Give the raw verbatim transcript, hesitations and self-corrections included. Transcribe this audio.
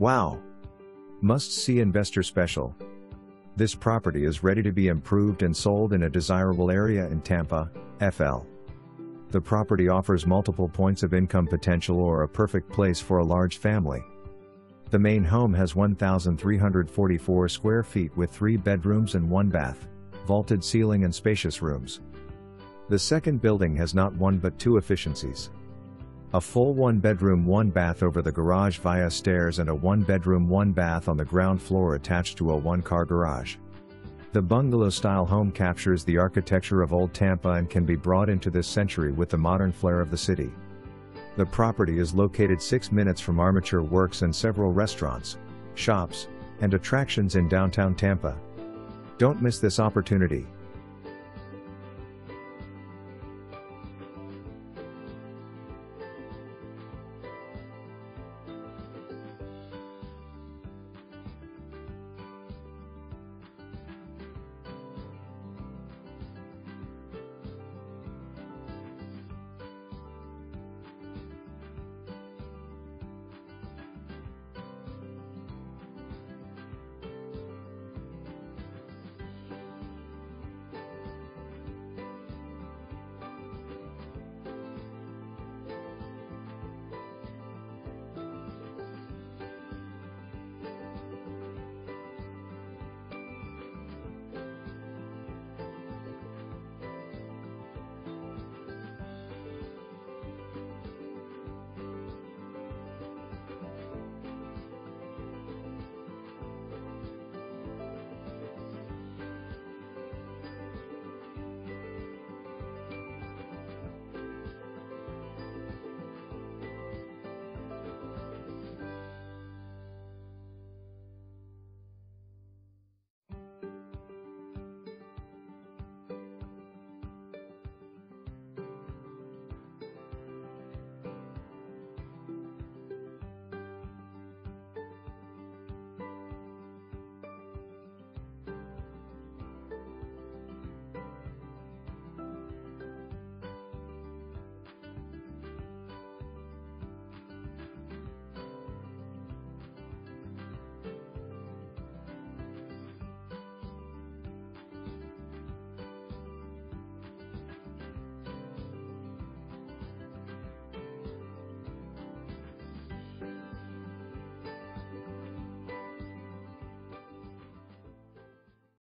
Wow! Must-see investor special. This property is ready to be improved and sold in a desirable area in Tampa, F L The property offers multiple points of income potential or a perfect place for a large family. The main home has one thousand three hundred forty-four square feet with three bedrooms and one bath, vaulted ceiling and spacious rooms. The second building has not one but two efficiencies. A full one-bedroom one-bath over the garage via stairs and a one-bedroom one-bath on the ground floor attached to a one-car garage. The bungalow-style home captures the architecture of old Tampa and can be brought into this century with the modern flair of the city. The property is located six minutes from Armature Works and several restaurants, shops, and attractions in downtown Tampa. Don't miss this opportunity.